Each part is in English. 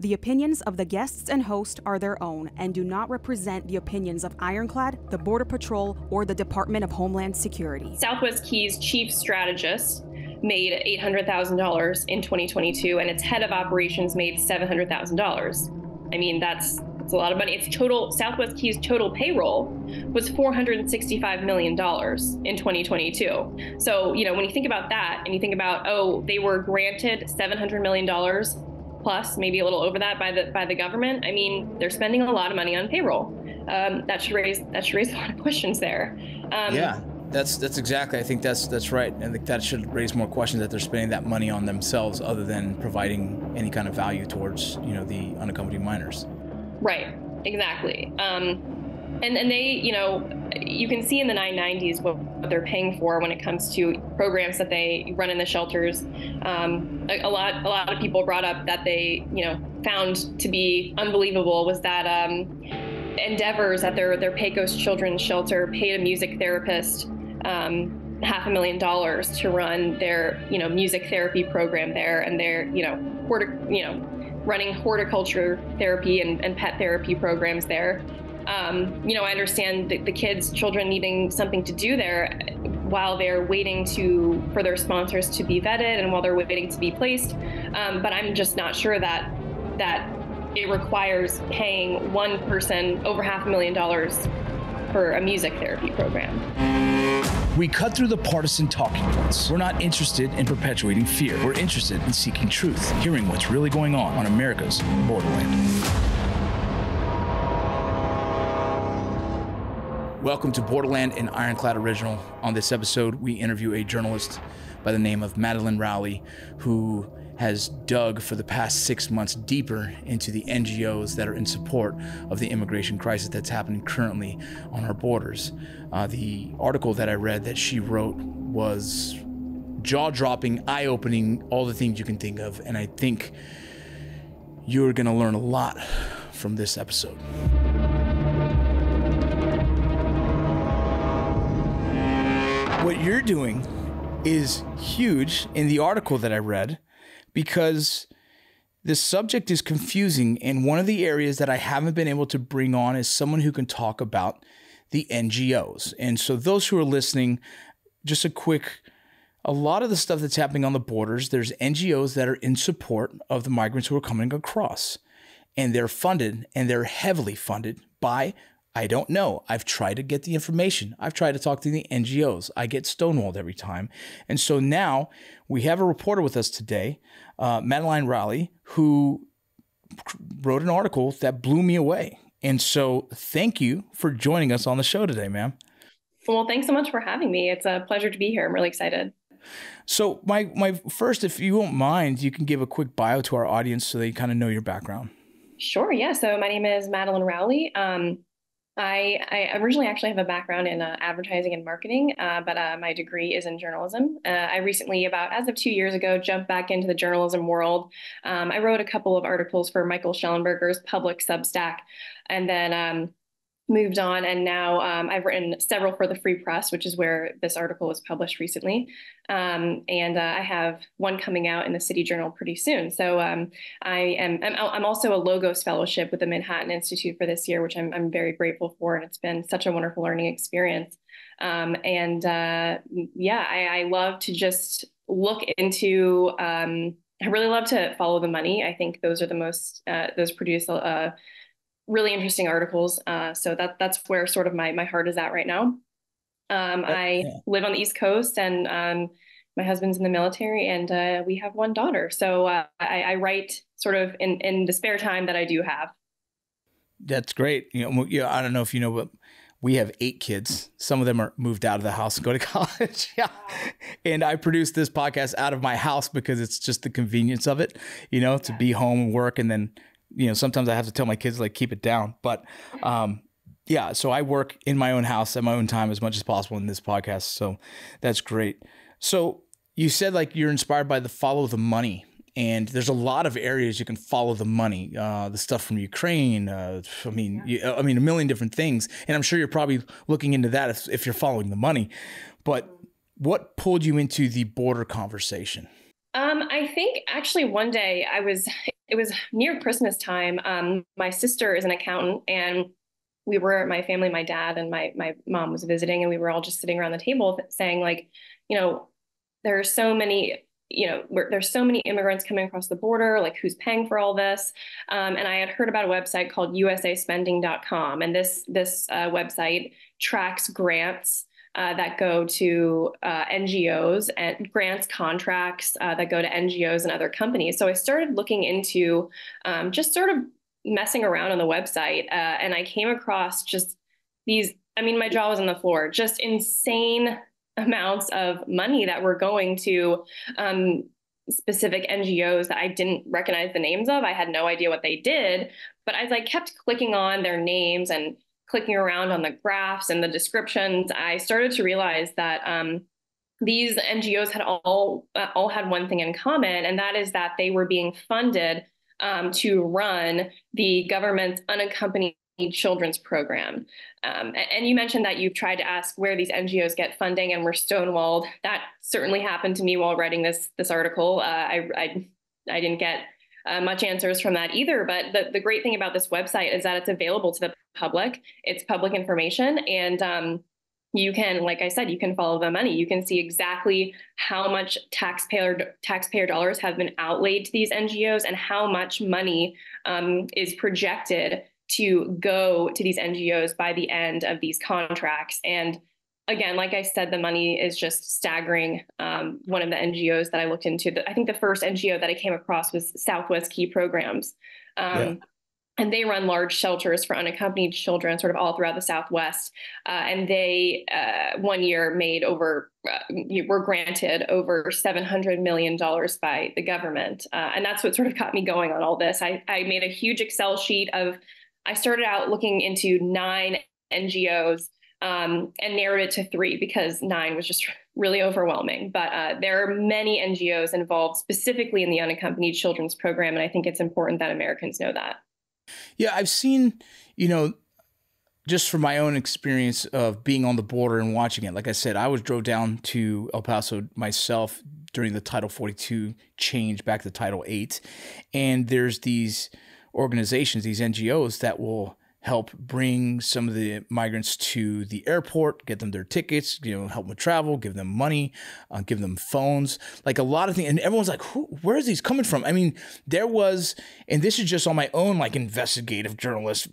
The opinions of the guests and host are their own and do not represent the opinions of Ironclad, the Border Patrol, or the Department of Homeland Security. Southwest Key's chief strategist made $800,000 in 2022, and its head of operations made $700,000. I mean, that's a lot of money. Its total, Southwest Key's total payroll was $465 million in 2022. So, you know, when you think about that and you think about, oh, they were granted $700 million plus, maybe a little over that by the government. I mean, they're spending a lot of money on payroll. That should raise a lot of questions there. Yeah. That's exactly, I think that's right. And that should raise more questions, that they're spending that money on themselves other than providing any kind of value towards, you know, the unaccompanied minors. Right, exactly. And they, you know, you can see in the 990s what they're paying for when it comes to programs that they run in the shelters. A lot of people brought up that they, you know, found to be unbelievable was that Endeavors at their Pecos children's shelter paid a music therapist $500,000 to run their, you know, music therapy program there, and their, you know, running horticulture therapy and pet therapy programs there. You know, I understand that the children needing something to do there while they're waiting for their sponsors to be vetted and while they're waiting to be placed. But I'm just not sure that it requires paying one person over $500,000 for a music therapy program. We cut through the partisan talking points. We're not interested in perpetuating fear. We're interested in seeking truth, hearing what's really going on America's borderland. Welcome to Borderland, an Ironclad original. On this episode, we interview a journalist by the name of Madeleine Rowley, who has dug for the past 6 months deeper into the NGOs that are in support of the immigration crisis that's happening currently on our borders. The article that I read that she wrote was jaw-dropping, eye-opening, all the things you can think of, and I think you're gonna learn a lot from this episode. What you're doing is huge in the article that I read, because the subject is confusing, and one of the areas that I haven't been able to bring on is someone who can talk about the NGOs. And so those who are listening, just a lot of the stuff that's happening on the borders, there's NGOs that are in support of the migrants who are coming across, and they're funded, and they're heavily funded by, I don't know. I've tried to get the information. I've tried to talk to the NGOs. I get stonewalled every time. And so now we have a reporter with us today, Madeleine Rowley, who wrote an article that blew me away. And so thank you for joining us on the show today, ma'am. Well, thanks so much for having me. It's a pleasure to be here. I'm really excited. So my first, if you won't mind, you can give a quick bio to our audience so they kind of know your background. Sure. Yeah. So my name is Madeleine Rowley. I originally actually have a background in advertising and marketing, but my degree is in journalism. I recently, as of 2 years ago, jumped back into the journalism world. I wrote a couple of articles for Michael Schellenberger's public Substack, and then moved on. And now I've written several for the Free Press, which is where this article was published recently. And I have one coming out in the City Journal pretty soon. So I'm also a Logos Fellowship with the Manhattan Institute for this year, which I'm very grateful for. And it's been such a wonderful learning experience. I love to just look into, I really love to follow the money. I think those are the most, those produce really interesting articles. So that's where sort of my heart is at right now. I live on the East Coast, and my husband's in the military, and we have one daughter. So I write sort of in the spare time that I do have. That's great. You know, I don't know if you know, but we have 8 kids. Some of them are moved out of the house and go to college. Yeah. And I produce this podcast out of my house because it's just the convenience of it, you know, to be home and work, and then, you know, sometimes I have to tell my kids, like, keep it down. But yeah, so I work in my own house at my own time as much as possible in this podcast. So that's great. So you said, like, you're inspired by the follow the money. And there's a lot of areas you can follow the money, the stuff from Ukraine. I mean, a million different things. And I'm sure you're probably looking into that if you're following the money. But what pulled you into the border conversation? I think actually one day I was it was near Christmas time. My sister is an accountant, and we were, my family, my dad and my mom was visiting, and we were all just sitting around the table saying, like, you know, there are so many, you know, there's so many immigrants coming across the border, like, who's paying for all this? And I had heard about a website called usaspending.com. And this website tracks grants that go to NGOs and grants contracts that go to NGOs and other companies. So I started looking into just sort of messing around on the website. And I came across just these, I mean, my jaw was on the floor, just insane amounts of money that were going to specific NGOs that I didn't recognize the names of. I had no idea what they did, but as I kept clicking on their names and clicking around on the graphs and the descriptions, I started to realize that these NGOs had all had one thing in common, and that is that they were being funded to run the government's unaccompanied children's program. And you mentioned that you've tried to ask where these NGOs get funding and were stonewalled. That certainly happened to me while writing this article. I didn't get much answers from that either. But the great thing about this website is that it's available to the public. It's public information. And you can, like I said, you can follow the money. You can see exactly how much taxpayer dollars have been outlaid to these NGOs and how much money is projected to go to these NGOs by the end of these contracts. And again, like I said, the money is just staggering. One of the NGOs that I looked into, I think the first NGO that I came across was Southwest Key Programs. And they run large shelters for unaccompanied children sort of all throughout the Southwest. And they, one year, were granted over $700 million by the government. And that's what sort of got me going on all this. I made a huge Excel sheet of, I started out looking into 9 NGOs and narrowed it to 3 because 9 was just really overwhelming. But there are many NGOs involved specifically in the unaccompanied children's program. And I think it's important that Americans know that. Yeah, I've seen, you know, just from my own experience of being on the border and watching it, like I said, I was drove down to El Paso myself during the Title 42 change back to Title 8. And there's these organizations, these NGOs that will help bring some of the migrants to the airport, get them their tickets, you know, help them travel, give them money, give them phones, like a lot of things. And everyone's like, where is these coming from? I mean, there was, and this is just on my own, like, investigative journalist,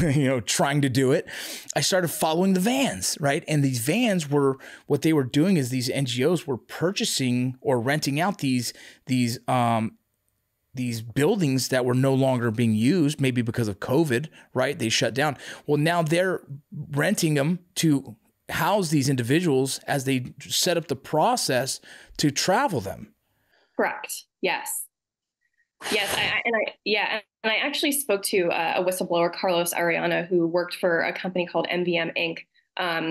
you know, trying to do it. I started following the vans, right? And these vans were, what they were doing is these NGOs were purchasing or renting out these buildings that were no longer being used, maybe because of COVID, right? They shut down. Well, now they're renting them to house these individuals as they set up the process to travel them. Correct. Yes. Yes. And I actually spoke to a whistleblower, Carlos Ariana, who worked for a company called MVM Inc.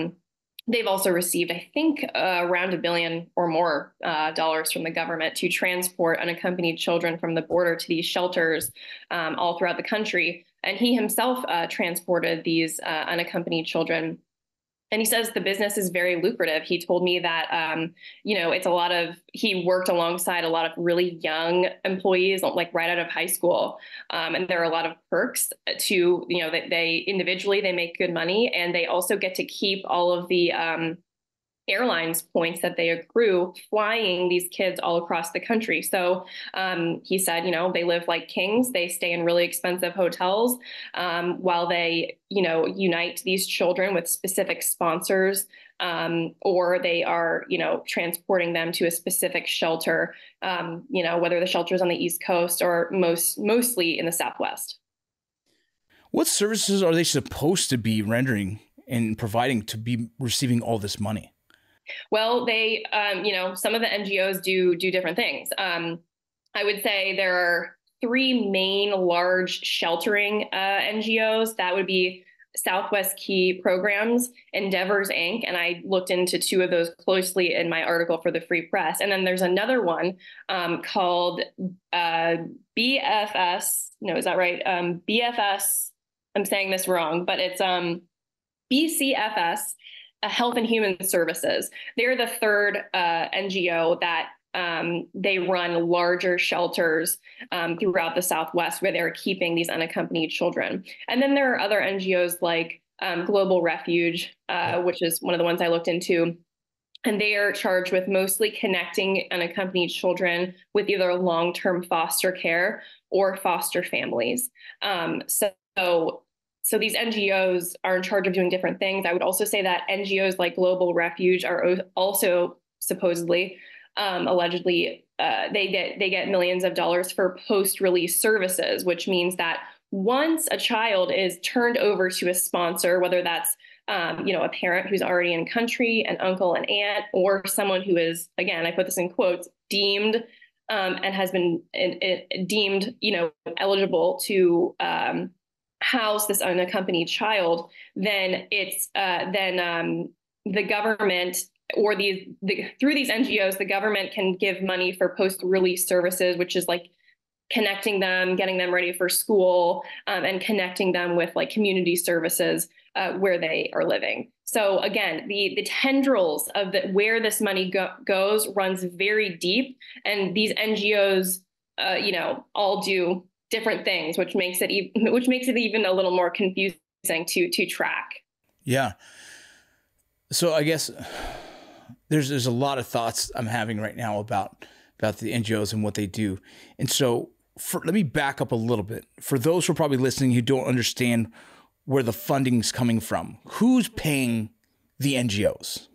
They've also received, I think, around $1 billion or more dollars from the government to transport unaccompanied children from the border to these shelters all throughout the country. And he himself transported these unaccompanied children. And he says the business is very lucrative. He told me that, you know, it's a lot of, he worked alongside a lot of really young employees, like right out of high school. And there are a lot of perks to, you know, that they individually, they make good money, and they also get to keep all of the airlines points that they accrue flying these kids all across the country. So he said, you know, they live like kings. They stay in really expensive hotels while they, you know, unite these children with specific sponsors, or they are, you know, transporting them to a specific shelter, you know, whether the shelter is on the East Coast or mostly in the Southwest. What services are they supposed to be rendering and providing to be receiving all this money? Well, they, you know, some of the NGOs do different things. I would say there are 3 main large sheltering NGOs. That would be Southwest Key Programs, Endeavors Inc., and I looked into 2 of those closely in my article for the Free Press. And then there's another one called BFS. No, is that right? BFS. I'm saying this wrong, but it's BCFS Health and Human Services. They're the 3rd NGO that They run larger shelters throughout the Southwest where they're keeping these unaccompanied children. And then there are other NGOs like Global Refuge, which is one of the ones I looked into. And they are charged with mostly connecting unaccompanied children with either long-term foster care or foster families. So these NGOs are in charge of doing different things. I would also say that NGOs like Global Refuge are also supposedly, allegedly, they get millions of dollars for post-release services, which means that once a child is turned over to a sponsor, whether that's a parent who's already in country, an uncle, an aunt, or someone who is, again, I put this in quotes, deemed and has been deemed, eligible to house this unaccompanied child, then the government or through these NGOs, the government can give money for post-release services, which is like connecting them, getting them ready for school, and connecting them with like community services where they are living. So again, the tendrils of where this money goes runs very deep, and these NGOs, all do different things, which makes it even a little more confusing to track. Yeah. So I guess there's a lot of thoughts I'm having right now about the NGOs and what they do, and so. Let me back up a little bit. For those who are probably listening who don't understand where the funding's coming from, who's paying the NGOs?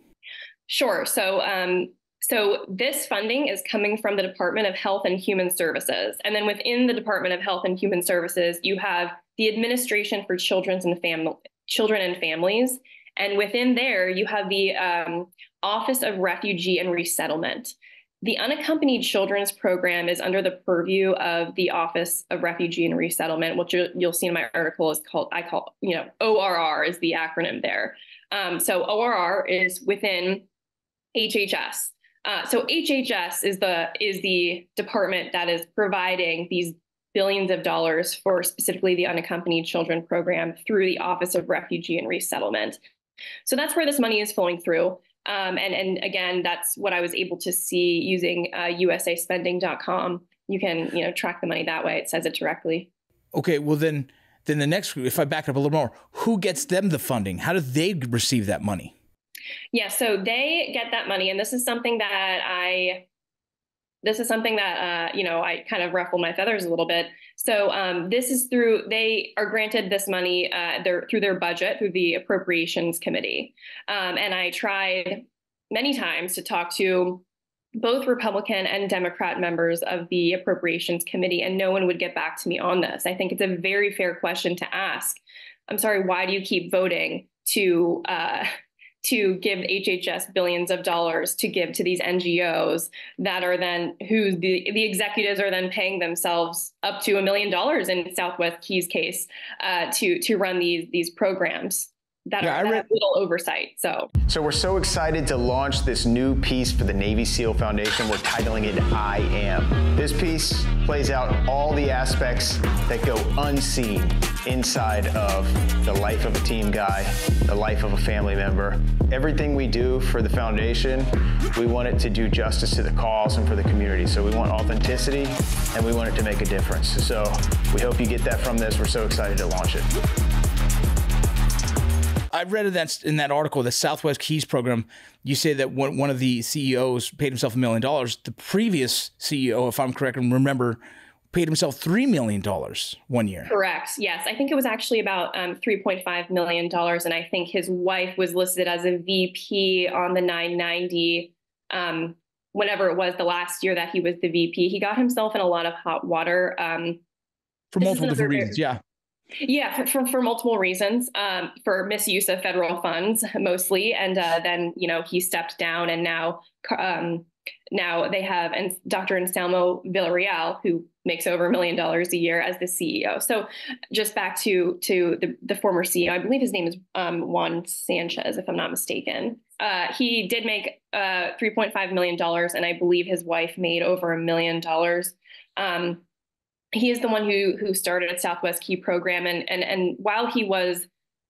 Sure. So this funding is coming from the Department of Health and Human Services. And then within the Department of Health and Human Services, you have the Administration for Children and Families. And within there, you have the Office of Refugee and Resettlement. The Unaccompanied Children's Program is under the purview of the Office of Refugee and Resettlement, which you'll see in my article is called, ORR is the acronym there. So ORR is within HHS. So HHS is the department that is providing these billions of dollars for specifically the Unaccompanied Children Program through the Office of Refugee and Resettlement. So that's where this money is flowing through. And again, that's what I was able to see using usaspending.com. You can, track the money that way. It says it directly. Okay. Well, then the next, if I back up a little more, who gets them the funding? How do they receive that money? Yeah. So they get that money. And this is something that I kind of ruffle my feathers a little bit. So this is they are granted this money through their budget, through the Appropriations Committee. And I tried many times to talk to both Republican and Democrat members of the Appropriations Committee, and no one would get back to me on this. I think it's a very fair question to ask. I'm sorry, why do you keep voting to give HHS billions of dollars to give to these NGOs that are then who the executives are then paying themselves up to $1 million in Southwest Key's case to run these programs that have little oversight. So we're so excited to launch this new piece for the Navy SEAL Foundation. We're titling it I Am. This piece plays out all the aspects that go unseen inside of the life of a team guy, the life of a family member. Everything we do for the foundation, we want it to do justice to the cause and for the community. So we want authenticity and we want it to make a difference. So we hope you get that from this. We're so excited to launch it. I read in that article, the Southwest Keys program, you say that one of the CEOs paid himself $1 million. The previous CEO, if I'm correct and remember, paid himself $3 million one year. Correct. Yes. I think it was actually about $3.5 million. And I think his wife was listed as a VP on the 990, whenever it was the last year that he was the VP. He got himself in a lot of hot water. For multiple different reasons. Yeah. Yeah, for multiple reasons, for misuse of federal funds mostly, and then he stepped down, and now they have Dr. Anselmo Villarreal, who makes over $1 million a year as the CEO. So just back to the former CEO, I believe his name is Juan Sanchez, if I'm not mistaken. He did make $3.5 million, and I believe his wife made over $1 million. He is the one who started Southwest Key Program, and while he was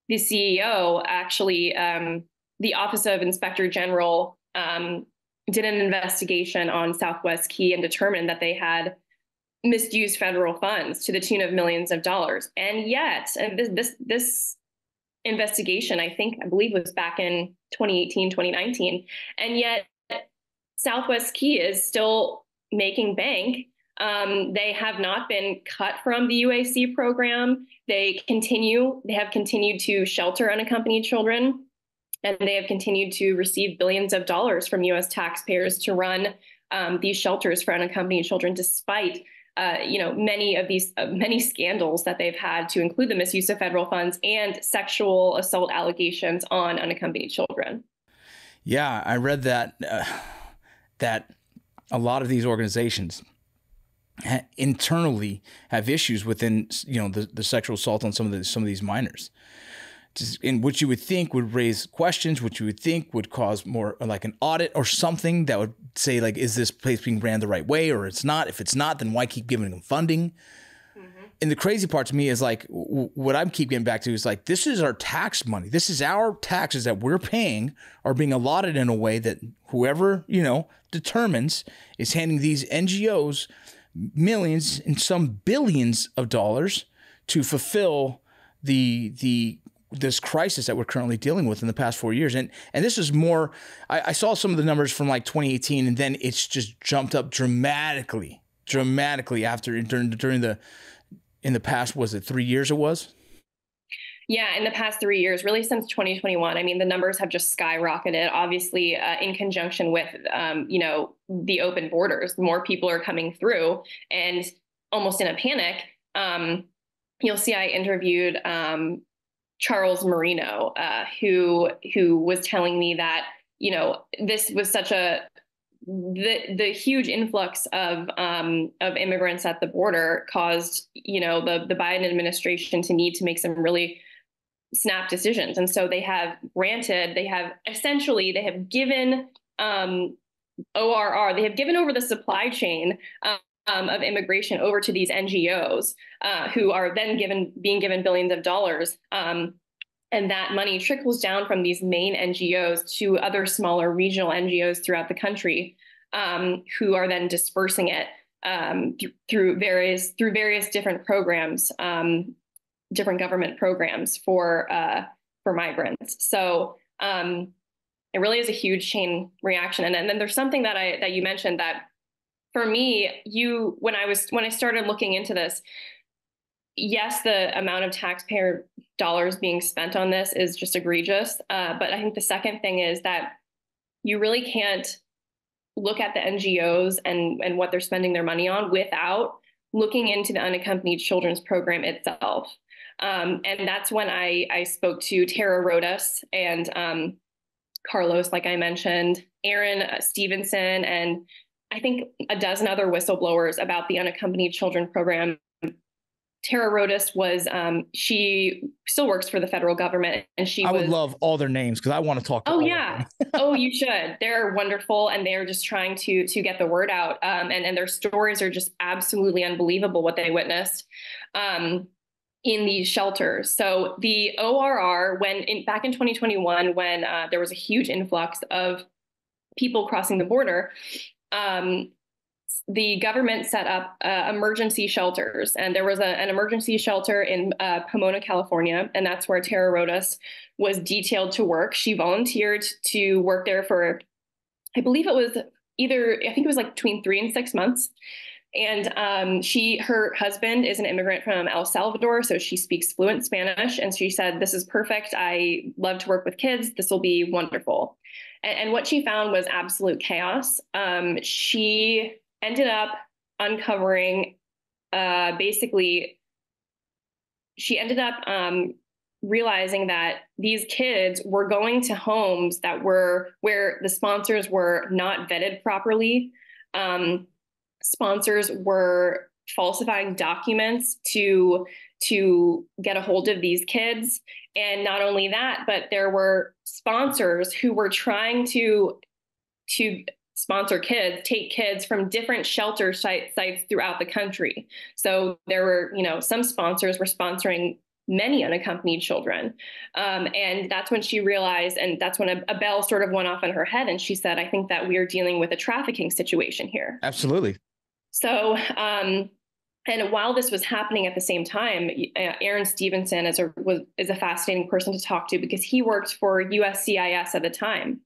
the CEO, actually the Office of Inspector General did an investigation on Southwest Key and determined that they had misused federal funds to the tune of millions of dollars. And yet, and this investigation, I believe was back in 2018, 2019. And yet Southwest Key is still making bank. They have not been cut from the UAC program. They have continued to shelter unaccompanied children, and they have continued to receive billions of dollars from U.S. taxpayers to run these shelters for unaccompanied children, despite many of these many scandals that they've had, to include the misuse of federal funds and sexual assault allegations on unaccompanied children. Yeah, I read that that a lot of these organizations internally have issues within, the sexual assault on some of these minors, in which you would think would raise questions, which you would think would cause more like an audit or something that would say, like, is this place being ran the right way or it's not? If it's not, then why keep giving them funding? Mm-hmm. And the crazy part to me is, like, what I'm keep getting back to is, like, this is our tax money. This is our taxes that we're paying are being allotted in a way that whoever, determines is handing these NGOs millions and some billions of dollars to fulfill this crisis that we're currently dealing with in the past 4 years. And this is more, I saw some of the numbers from like 2018, and then it's just jumped up dramatically after in the past, was it 3 years it was? Yeah, in the past 3 years, really since 2021, I mean, the numbers have just skyrocketed, obviously, in conjunction with, the open borders. More people are coming through, and almost in a panic. You'll see I interviewed Charles Marino, who was telling me that, this was such a the huge influx of immigrants at the border caused, the Biden administration to need to make some really snap decisions. And so they have given ORR, they have given over the supply chain of immigration over to these NGOs, who are then being given billions of dollars. And that money trickles down from these main NGOs to other smaller regional NGOs throughout the country, who are then dispersing it through various different programs, different government programs for migrants. So it really is a huge chain reaction. And then there's something that you mentioned that, for me, when I started looking into this, yes, the amount of taxpayer dollars being spent on this is just egregious. But I think the second thing is that you really can't look at the NGOs and what they're spending their money on without looking into the unaccompanied children's program itself. And that's when I spoke to Tara Rodas and Carlos, like I mentioned, Aaron Stevenson, and I think a dozen other whistleblowers about the unaccompanied children program. Tara Rodas was, she still works for the federal government, and she would love all their names, because I want to talk to all of them. Oh, you should. They're wonderful, and they're just trying to get the word out. And their stories are just absolutely unbelievable, what they witnessed in these shelters. So the ORR, back in 2021, when there was a huge influx of people crossing the border, the government set up emergency shelters, and there was an emergency shelter in Pomona, California, and that's where Tara Rodas was detailed to work. She volunteered to work there for, I think it was like between 3 and 6 months. And her husband is an immigrant from El Salvador, so she speaks fluent Spanish. And she said, "This is perfect. I love to work with kids. This will be wonderful." And what she found was absolute chaos. She ended up uncovering, realizing that these kids were going to homes that where the sponsors were not vetted properly. Sponsors were falsifying documents to get a hold of these kids. And not only that, but there were sponsors who were trying to sponsor kids, take kids from different shelter sites throughout the country. So there were, some sponsors were sponsoring many unaccompanied children. And that's when she realized, and that's when a bell sort of went off in her head. And she said, I think that we are dealing with a trafficking situation here. Absolutely. So, and while this was happening at the same time, Aaron Stevenson is a fascinating person to talk to because he worked for USCIS at the time.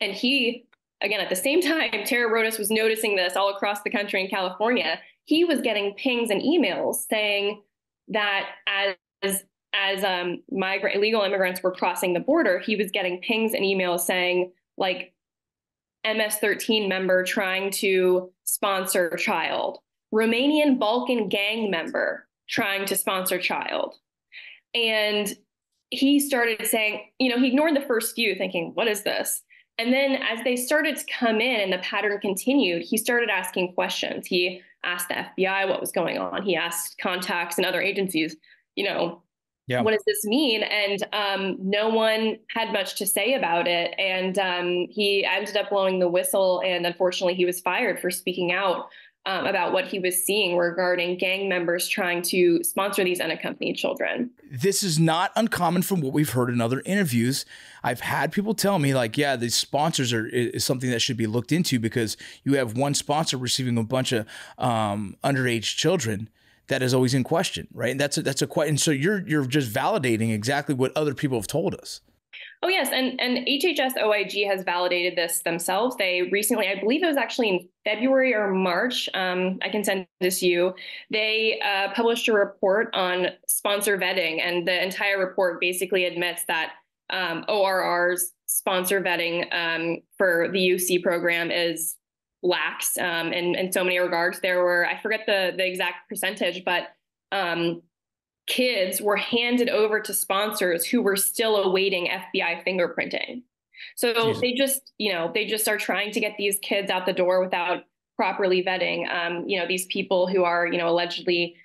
And he, again, at the same time, Tara Rodas was noticing this all across the country in California. He was getting pings and emails saying that as migrant illegal immigrants were crossing the border, he was getting pings and emails saying, like, MS-13 member trying to sponsor child, Romanian Balkan gang member trying to sponsor child. And he started saying, you know, he ignored the first few thinking, what is this? And then as they started to come in and the pattern continued, he started asking questions. He asked the FBI what was going on. He asked contacts and other agencies, you know, what does this mean? And no one had much to say about it. And he ended up blowing the whistle. And unfortunately, he was fired for speaking out about what he was seeing regarding gang members trying to sponsor these unaccompanied children. This is not uncommon from what we've heard in other interviews. I've had people tell me, like, yeah, these sponsors is something that should be looked into because you have one sponsor receiving a bunch of underage children. That is always in question, right? And that's a question. So you're just validating exactly what other people have told us. Oh, yes. And HHS OIG has validated this themselves. They recently, I believe it was actually in February or March, I can send this to you, they published a report on sponsor vetting. And the entire report basically admits that ORR's sponsor vetting for the UC program is lax in so many regards. There were, I forget the exact percentage, but kids were handed over to sponsors who were still awaiting FBI fingerprinting. So they just are trying to get these kids out the door without properly vetting, you know, these people who are, you know, allegedly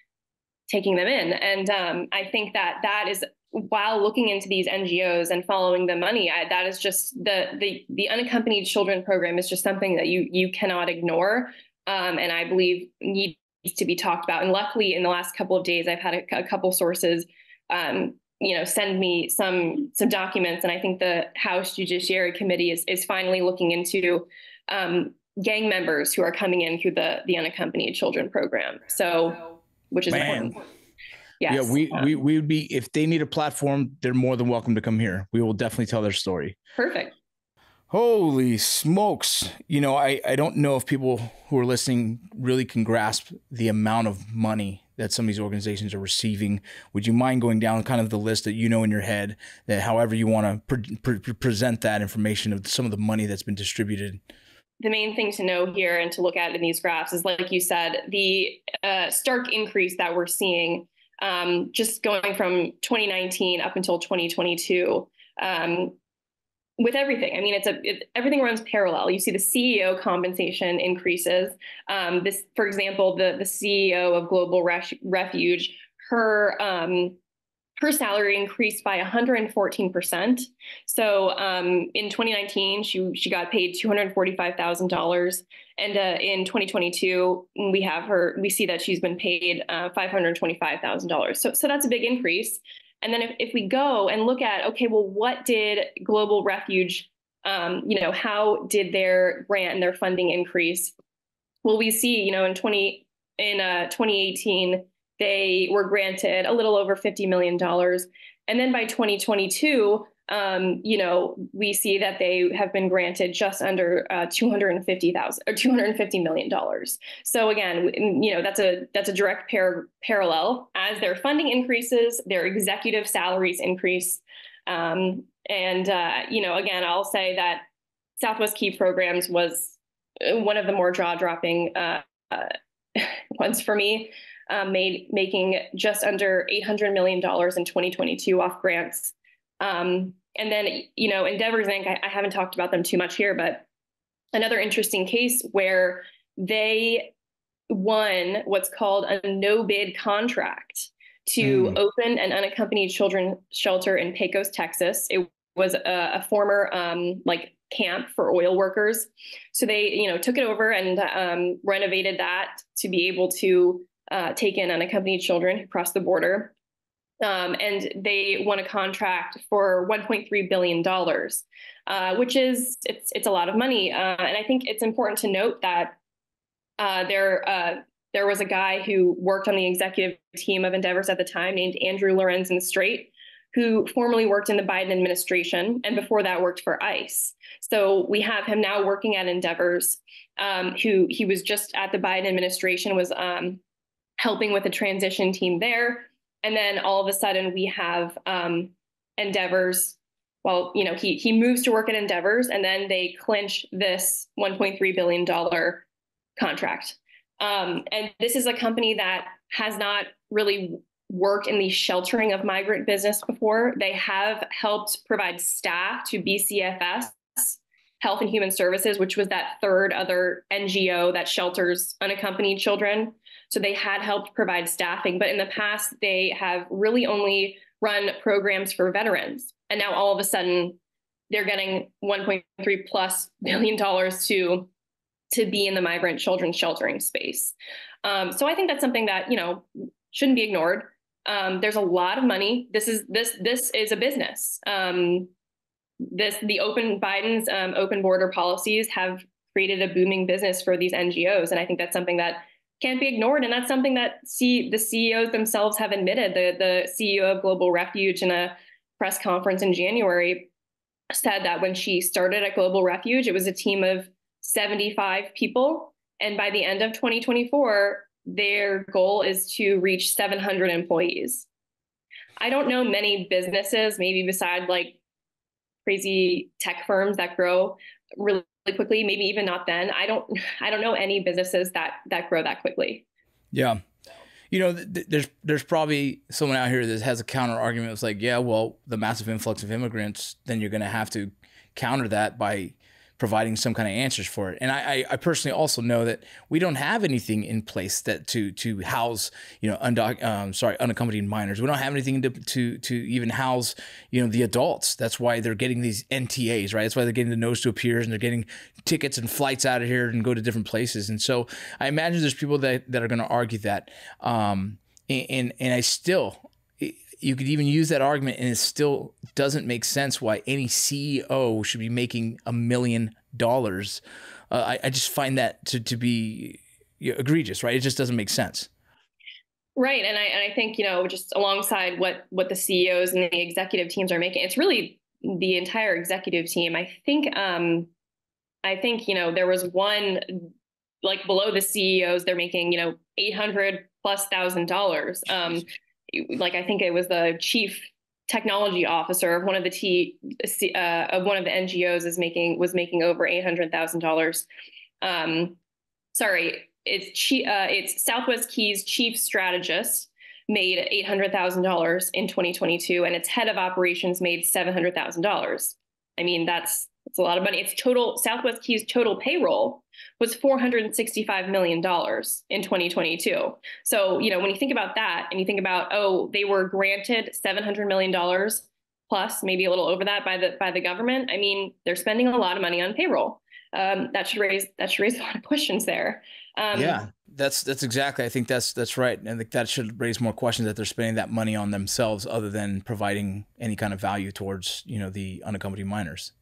taking them in. And I think that is, while looking into these NGOs and following the money, that is just the unaccompanied children program is just something that you cannot ignore. And I believe needs to be talked about. And luckily, in the last couple of days, I've had a couple sources, you know, send me some documents. And I think the House Judiciary Committee is finally looking into gang members who are coming in through the unaccompanied children program. So, which is important. Yes. Yeah, we would be, if they need a platform, they're more than welcome to come here. We will definitely tell their story. Perfect. Holy smokes. You know, I don't know if people who are listening really can grasp the amount of money that some of these organizations are receiving. Would you mind going down kind of the list that you know in your head, that however you want to present that information of some of the money that's been distributed? The main thing to know here and to look at in these graphs is, like you said, the stark increase that we're seeing. Just going from 2019 up until 2022, with everything. I mean, everything runs parallel. You see the CEO compensation increases. This, for example, the CEO of Global Refuge, her salary increased by 114%. So in 2019, she got paid $245,000, and in 2022, we see that she's been paid $525,000. So that's a big increase. And then if we go and look at, okay, well, what did Global Refuge, you know, how did their grant and their funding increase? Well, we see, you know, in 2018. They were granted a little over $50 million. And then by 2022, you know, we see that they have been granted just under $250 million. So again, you know, that's a direct parallel. As their funding increases, their executive salaries increase. You know, again, I'll say that Southwest Key Programs was one of the more jaw-dropping ones for me. Making just under $800 million in 2022 off grants. And then, you know, Endeavors Inc., I haven't talked about them too much here, but another interesting case where they won what's called a no-bid contract to open an unaccompanied children shelter in Pecos, Texas. It was a former, camp for oil workers. So they, you know, took it over and renovated that to be able to take in unaccompanied children who cross the border. And they won a contract for $1.3 billion, which is, it's a lot of money. And I think it's important to note that there was a guy who worked on the executive team of Endeavors at the time named Andrew Lorenzen Strait, who formerly worked in the Biden administration and before that worked for ICE. So we have him now working at Endeavors, who he was just at the Biden administration, was helping with the transition team there. And then all of a sudden we have Endeavors. Well, you know, he moves to work at Endeavors, and then they clinch this $1.3 billion contract. And this is a company that has not really worked in the sheltering of migrant business before. They have helped provide staff to BCFS Health and Human Services, which was that third other NGO that shelters unaccompanied children. So they had helped provide staffing, but in the past, they have really only run programs for veterans. And now all of a sudden, they're getting $1.3+ billion to be in the migrant children sheltering space. So I think that's something that, you know, shouldn't be ignored. There's a lot of money. This is a business. The open Biden's open border policies have created a booming business for these NGOs, and I think that's something that can't be ignored. And that's something that the CEOs themselves have admitted. The CEO of Global Refuge, in a press conference in January, said that when she started at Global Refuge, it was a team of 75 people, and by the end of 2024, their goal is to reach 700 employees. I don't know many businesses, maybe beside like crazy tech firms that grow really quickly, maybe even not then. I don't know any businesses that grow that quickly. Yeah. You know, there's probably someone out here that has a counter argument. It's like, yeah, well, the massive influx of immigrants, then you're going to have to counter that by providing some kind of answers for it. And I personally also know that we don't have anything in place that to house, you know, unaccompanied minors. We don't have anything to even house, you know, the adults. That's why they're getting these NTAs, right? That's why they're getting the nose to appears, and they're getting tickets and flights out of here and go to different places. And so I imagine there's people that are going to argue that. And I still, you could even use that argument, and it still doesn't make sense why any CEO should be making $1 million. I just find that to be egregious, right? It just doesn't make sense. Right. And I think, you know, just alongside what the CEOs and the executive teams are making, it's really the entire executive team. I think, you know, there was one, like, below the CEOs, they're making, you know, $800+ thousand. Like, I think it was the chief technology officer of one of the NGOs was making over $800,000. Sorry, it's Southwest Key's chief strategist made $800,000 in 2022, and its head of operations made $700,000. I mean, that's a lot of money. Its total, Southwest Key's total payroll was $465 million in 2022. So, you know, when you think about that and you think about, oh, they were granted $700 million plus, maybe a little over that by the government. I mean, they're spending a lot of money on payroll. That should raise a lot of questions there. Yeah, that's exactly. I think that's right. And that should raise more questions, that they're spending that money on themselves other than providing any kind of value towards, you know, the unaccompanied minors.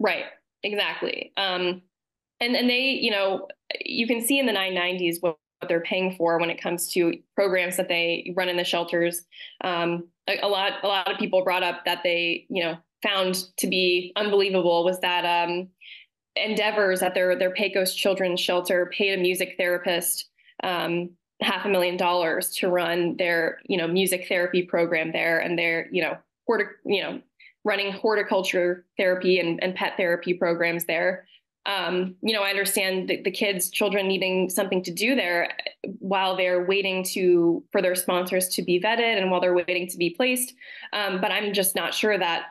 Right. Exactly. And they, you know, you can see in the 990s what they're paying for when it comes to programs that they run in the shelters. A lot of people brought up that they, you know, found to be unbelievable was that Endeavors at their Pecos children's shelter paid a music therapist $500,000 to run their, you know, music therapy program there, and their, you know, running horticulture therapy and pet therapy programs there. You know, I understand the children needing something to do there while they're waiting for their sponsors to be vetted and while they're waiting to be placed. But I'm just not sure that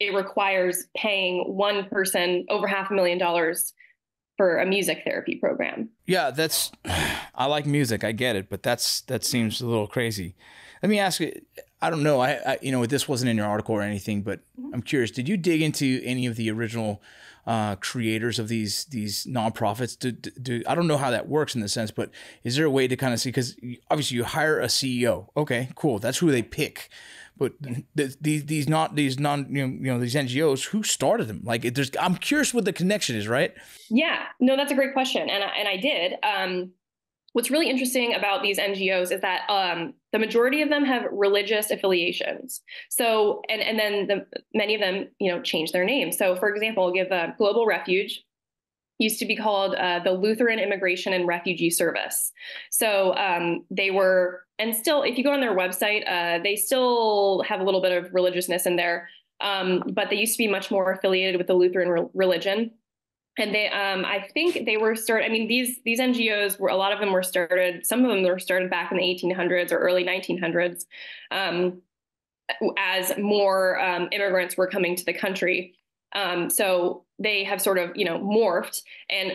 it requires paying one person over $500,000 for a music therapy program. Yeah, I like music. I get it. But that seems a little crazy. Let me ask you, I don't know. I you know, this wasn't in your article or anything, but I'm curious. Did you dig into any of the original creators of these nonprofits? I don't know how that works in the sense, but is there a way to kind of see? Because obviously, you hire a CEO. Okay, cool. That's who they pick. But these NGOs, who started them? Like, I'm curious what the connection is, right? Yeah. No, that's a great question, and I did. What's really interesting about these NGOs is that the majority of them have religious affiliations. So, and then many of them, you know, change their name. So, for example, I'll give Global Refuge. Used to be called the Lutheran Immigration and Refugee Service. So they were, and still, if you go on their website, they still have a little bit of religiousness in there, but they used to be much more affiliated with the Lutheran religion. And they, I think they were started, I mean, these NGOs were, a lot of them were started, some of them were started back in the 1800s or early 1900s as more immigrants were coming to the country. So they have sort of, you know, morphed. And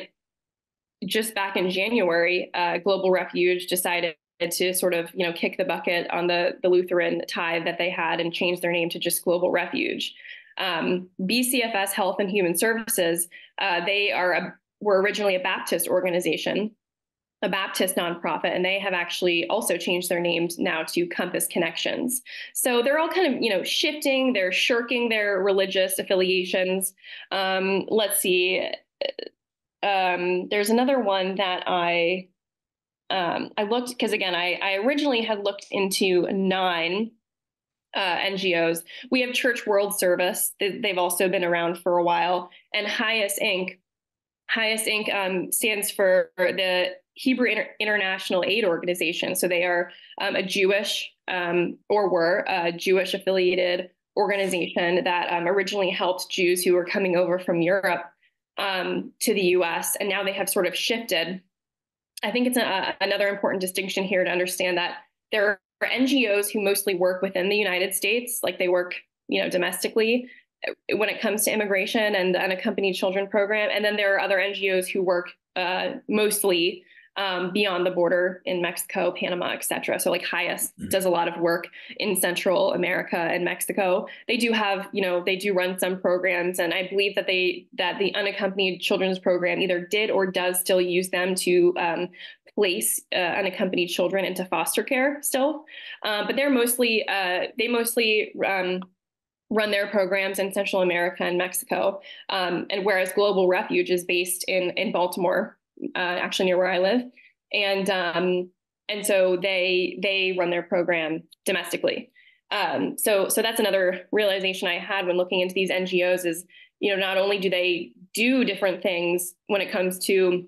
just back in January, Global Refuge decided to sort of, you know, kick the bucket on the Lutheran tithe that they had and change their name to just Global Refuge. BCFS Health and Human Services, they were originally a Baptist organization, a Baptist nonprofit, and they have actually also changed their names now to Compass Connections. So they're all kind of, you know, shifting, they're shirking their religious affiliations. Let's see. There's another one that I looked, because again, I originally had looked into 9 NGOs. We have Church World Service. They've also been around for a while. And HIAS Inc. HIAS Inc. Stands for the Hebrew International Aid Organization. So they are a Jewish or were a Jewish affiliated organization that originally helped Jews who were coming over from Europe to the US. And now they have sort of shifted. I think it's another important distinction here to understand that there are NGOs who mostly work within the United States, like they work, you know, domestically when it comes to immigration and the unaccompanied children program. And then there are other NGOs who work mostly beyond the border in Mexico, Panama, et cetera. So like HIAS does a lot of work in Central America and Mexico. They do have, you know, they do run some programs, and I believe that the unaccompanied children's program either did or does still use them to place unaccompanied children into foster care still. But they're mostly, run their programs in Central America and Mexico. And whereas Global Refuge is based in Baltimore, actually near where I live. And so they run their program domestically. So that's another realization I had when looking into these NGOs is, you know, not only do they do different things when it comes to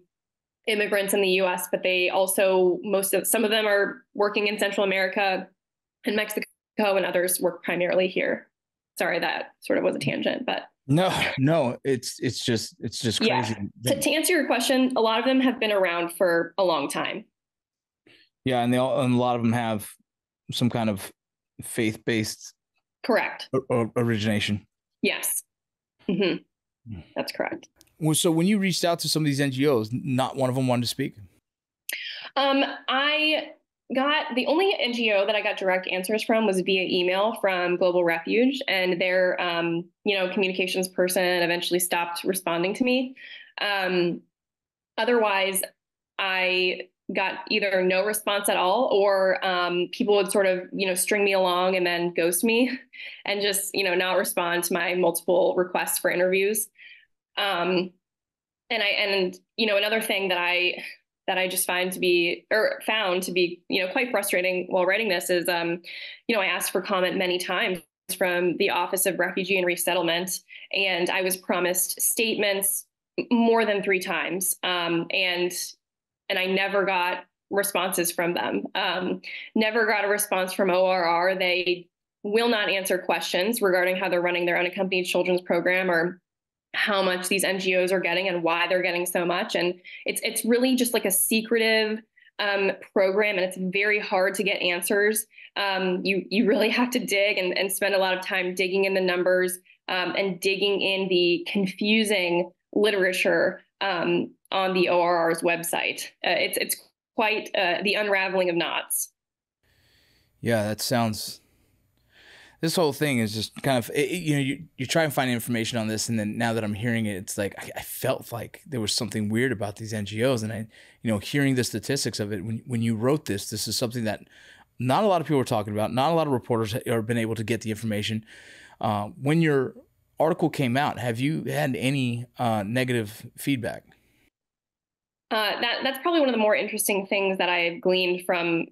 immigrants in the US, but they also, some of them are working in Central America and Mexico, and others work primarily here. Sorry, that sort of was a tangent, but no, it's just crazy. Yeah. To answer your question, a lot of them have been around for a long time. Yeah, and a lot of them have some kind of faith-based correct origination. Yes, That's correct. Well, so when you reached out to some of these NGOs, not one of them wanted to speak. The only NGO that I got direct answers from was via email from Global Refuge, and their, you know, communications person eventually stopped responding to me. Otherwise, I got either no response at all, or people would sort of, you know, string me along and then ghost me and just, you know, not respond to my multiple requests for interviews. And you know, another thing that I just found to be, you know, quite frustrating while writing this is, you know, I asked for comment many times from the Office of Refugee and Resettlement, and I was promised statements more than 3 times. And I never got responses from them. Never got a response from ORR. They will not answer questions regarding how they're running their unaccompanied children's program or how much these NGOs are getting and why they're getting so much. And it's really just like a secretive program, and it's very hard to get answers. You really have to dig and spend a lot of time digging in the numbers and digging in the confusing literature on the ORR's website. It's quite the unraveling of knots. Yeah, that sounds this whole thing is just kind of, you try and find information on this. And then now that I'm hearing it, it's like, I felt like there was something weird about these NGOs. And hearing the statistics of it, when you wrote this, this is something that not a lot of people are talking about. Not a lot of reporters have been able to get the information. When your article came out, have you had any negative feedback? That's probably one of the more interesting things that I've gleaned from,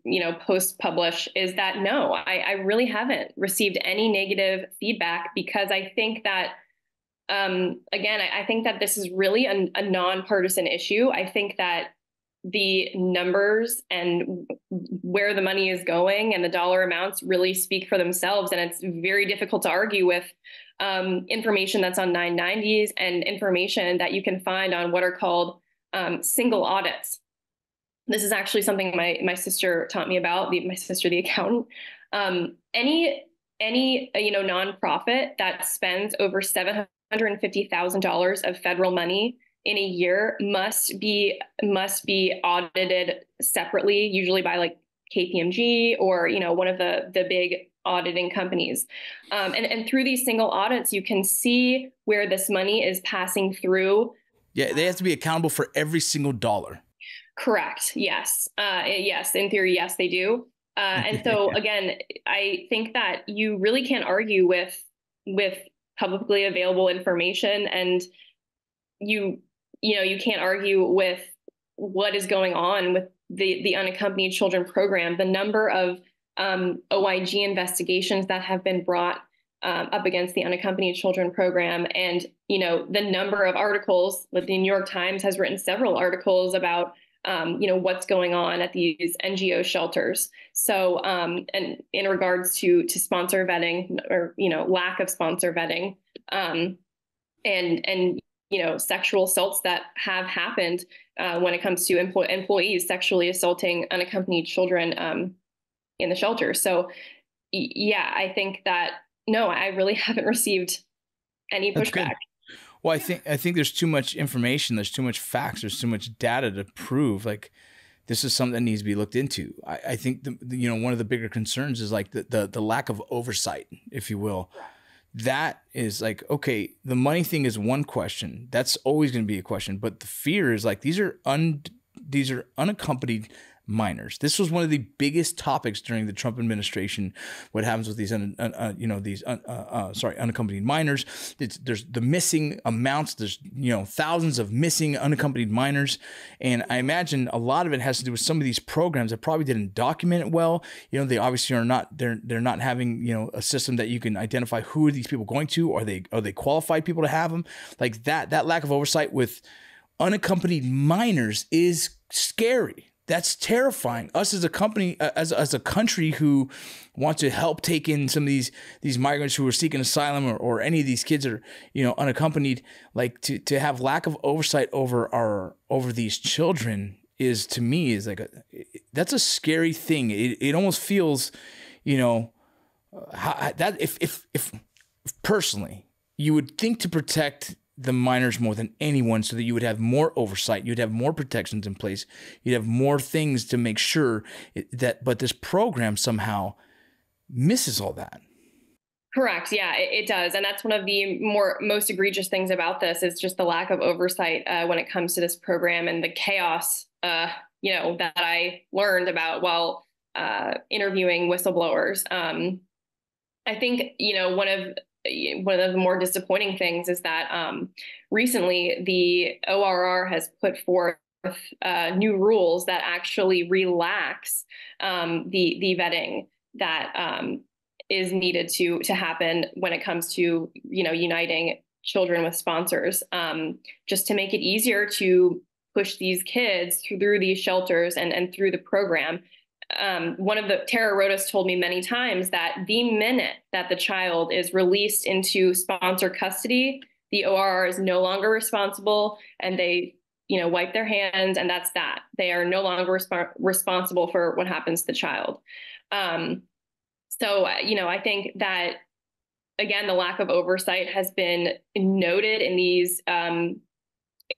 post-publish is that no, I really haven't received any negative feedback, because I think that, again, I think that this is really a nonpartisan issue. I think that the numbers and where the money is going and the dollar amounts really speak for themselves. And it's very difficult to argue with information that's on 990s and information that you can find on what are called single audits. This is actually something my sister taught me about, my sister, the accountant. Any nonprofit that spends over $750,000 of federal money in a year must be audited separately, usually by like KPMG or, one of the big auditing companies. And through these single audits, you can see where this money is passing through. Yeah, they have to be accountable for every single dollar. Correct. Yes. Yes. In theory, yes, they do. And so, again, I think that you really can't argue with publicly available information, and you can't argue with what is going on with the unaccompanied children program. The number of OIG investigations that have been brought up against the unaccompanied children program. And, the number of articles, like the New York Times has written several articles about, what's going on at these NGO shelters. So, and in regards to sponsor vetting or, lack of sponsor vetting, and sexual assaults that have happened when it comes to employees sexually assaulting unaccompanied children in the shelter. So yeah, I think that, no, I really haven't received any pushback. Well, I think there's too much information. There's too much facts. There's too much data to prove like this is something that needs to be looked into. I think one of the bigger concerns is like the lack of oversight, if you will. That is like, okay, the money thing is one question. That's always going to be a question. But the fear is like these are unaccompanied minors. This was one of the biggest topics during the Trump administration. What happens with these unaccompanied minors? There's the missing amounts. There's thousands of missing unaccompanied minors, and I imagine a lot of it has to do with some of these programs that probably didn't document it well. They obviously are not. They're not having a system that you can identify who are these people going to. Are they qualified people to have them? Like that lack of oversight with unaccompanied minors is scary. That's terrifying. Us as a company, as a country who wants to help take in some of these migrants who are seeking asylum or any of these kids that are, unaccompanied, like to have lack of oversight over these children is, to me, is like that's a scary thing. It almost feels, that if personally you would think to protect the minors more than anyone so that you would have more oversight, you'd have more protections in place, you'd have more things to make sure that, but this program somehow misses all that. Correct. Yeah, it does. And that's one of the most egregious things about this is just the lack of oversight when it comes to this program and the chaos, that I learned about while interviewing whistleblowers. I think, one of the more disappointing things is that recently the ORR has put forth new rules that actually relax the vetting that is needed to happen when it comes to uniting children with sponsors, just to make it easier to push these kids through these shelters and through the program. One of the Tara Rodas told me many times that the minute that the child is released into sponsor custody, the ORR is no longer responsible, and they, wipe their hands, and that's that. They are no longer responsible for what happens to the child. I think that, again, the lack of oversight has been noted in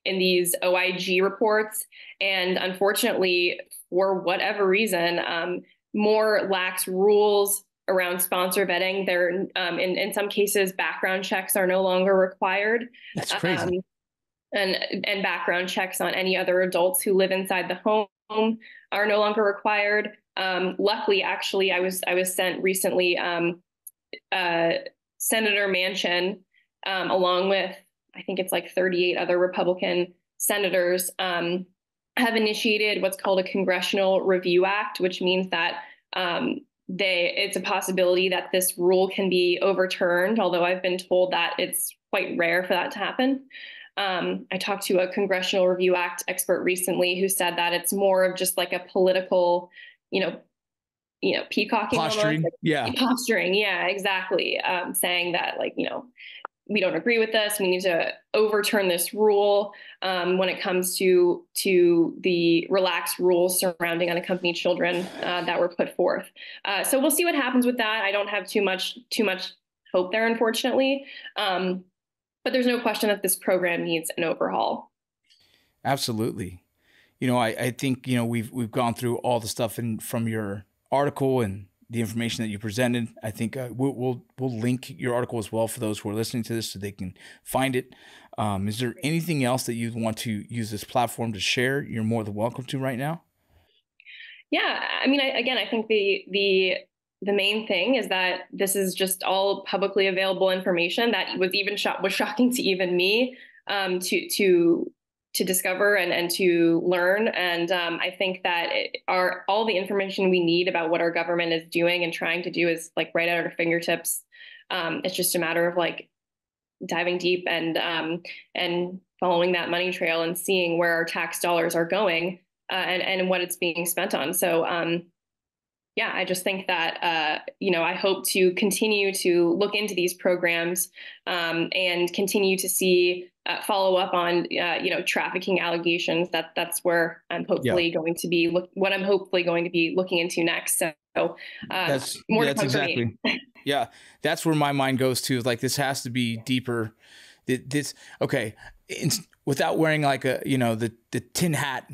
these OIG reports, and unfortunately, for whatever reason, more lax rules around sponsor vetting. They're in some cases, background checks are no longer required. That's crazy. And background checks on any other adults who live inside the home are no longer required. Luckily, actually, I was sent recently. Senator Manchin, along with I think it's like 38 other Republican senators, have initiated what's called a Congressional Review Act, which means that it's a possibility that this rule can be overturned, although I've been told that it's quite rare for that to happen. I talked to a Congressional Review Act expert recently who said that it's more of just like a political, peacocking, posturing, almost, yeah, exactly. Saying that, we don't agree with this. We need to overturn this rule when it comes to the relaxed rules surrounding unaccompanied children that were put forth. So we'll see what happens with that. I don't have too much hope there, unfortunately. But there's no question that this program needs an overhaul. Absolutely. I think, we've gone through all the stuff from your article and the information that you presented. I think we'll link your article as well for those who are listening to this so they can find it. Is there anything else that you want to use this platform to share? You're more than welcome to right now. Yeah. I think the main thing is that this is just all publicly available information that was shocking to even me to discover and to learn. And I think that all the information we need about what our government is doing and trying to do is right at our fingertips. It's just a matter of diving deep and following that money trail and seeing where our tax dollars are going and what it's being spent on. So yeah, I just think that, I hope to continue to look into these programs and continue to see follow up on, trafficking allegations. That's where I'm hopefully going to be looking into next. So that's more to come exactly. For me. Yeah, that's where my mind goes to. This has to be deeper. This okay. Without wearing the tin hat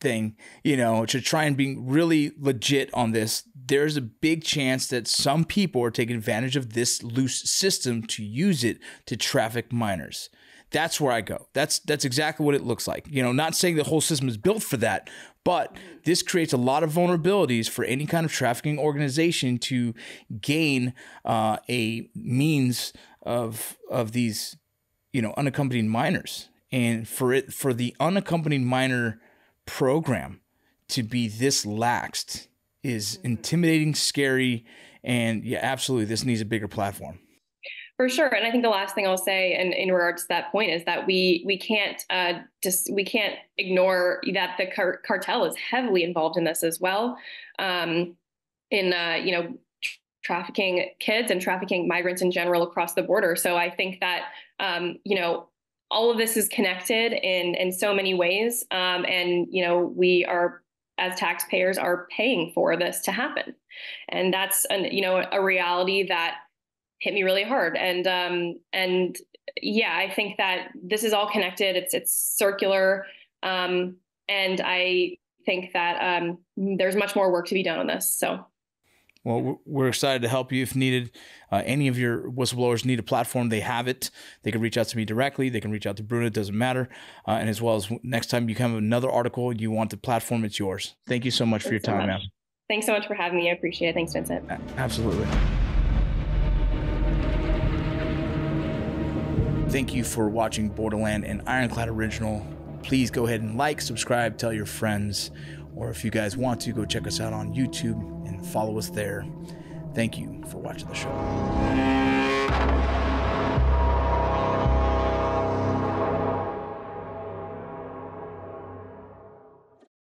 thing, to try and be really legit on this, there's a big chance that some people are taking advantage of this loose system to use it to traffic minors. That's where I go. That's exactly what it looks like. Not saying the whole system is built for that, but this creates a lot of vulnerabilities for any kind of trafficking organization to gain a means of these unaccompanied minors. And for the unaccompanied minor program to be this laxed is intimidating, scary, and yeah, absolutely, this needs a bigger platform. For sure. And I think the last thing I'll say in regards to that point is that we can't ignore that the cartel is heavily involved in this as well. Trafficking kids and trafficking migrants in general across the border. So I think that, all of this is connected in so many ways. We are, as taxpayers, are paying for this to happen. And that's, a reality that hit me really hard. And yeah, I think that this is all connected. It's circular. And I think that there's much more work to be done on this. So. Well, we're excited to help you if needed. Any of your whistleblowers need a platform, they have it. They can reach out to me directly. They can reach out to Bruno. It doesn't matter. And as well as next time you come with another article, you want the platform, it's yours. Thank you so much for your time, man. Thanks so much for having me. I appreciate it. Thanks, Vincent. Absolutely. Thank you for watching Borderland and Ironclad Original. Please go ahead and like, subscribe, tell your friends. Or if you guys want to, go check us out on YouTube and follow us there. Thank you for watching the show.